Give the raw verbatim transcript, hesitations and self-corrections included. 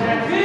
That's it.